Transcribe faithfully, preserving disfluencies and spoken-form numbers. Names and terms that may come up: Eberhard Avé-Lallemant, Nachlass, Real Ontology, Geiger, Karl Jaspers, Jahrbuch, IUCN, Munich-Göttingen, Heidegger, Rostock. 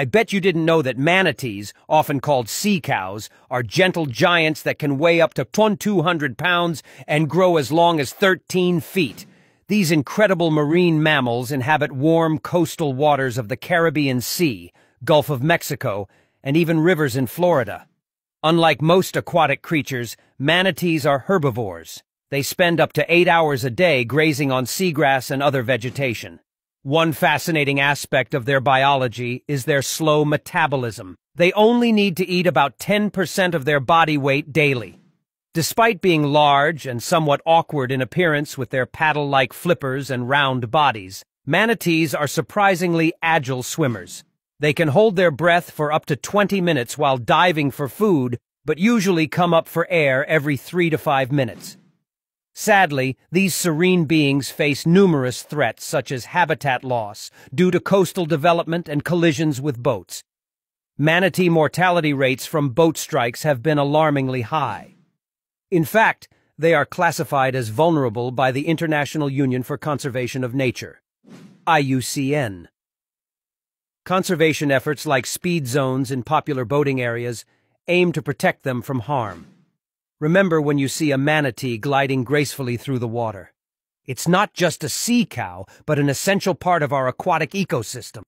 I bet you didn't know that manatees, often called sea cows, are gentle giants that can weigh up to twenty-two hundred pounds and grow as long as thirteen feet. These incredible marine mammals inhabit warm coastal waters of the Caribbean Sea, Gulf of Mexico, and even rivers in Florida. Unlike most aquatic creatures, manatees are herbivores. They spend up to eight hours a day grazing on seagrass and other vegetation. One fascinating aspect of their biology is their slow metabolism. They only need to eat about ten percent of their body weight daily. Despite being large and somewhat awkward in appearance with their paddle-like flippers and round bodies, manatees are surprisingly agile swimmers. They can hold their breath for up to twenty minutes while diving for food, but usually come up for air every three to five minutes. Sadly, these serene beings face numerous threats such as habitat loss due to coastal development and collisions with boats. Manatee mortality rates from boat strikes have been alarmingly high. In fact, they are classified as vulnerable by the International Union for Conservation of Nature, I U C N. Conservation efforts like speed zones in popular boating areas aim to protect them from harm. Remember when you see a manatee gliding gracefully through the water. It's not just a sea cow, but an essential part of our aquatic ecosystem.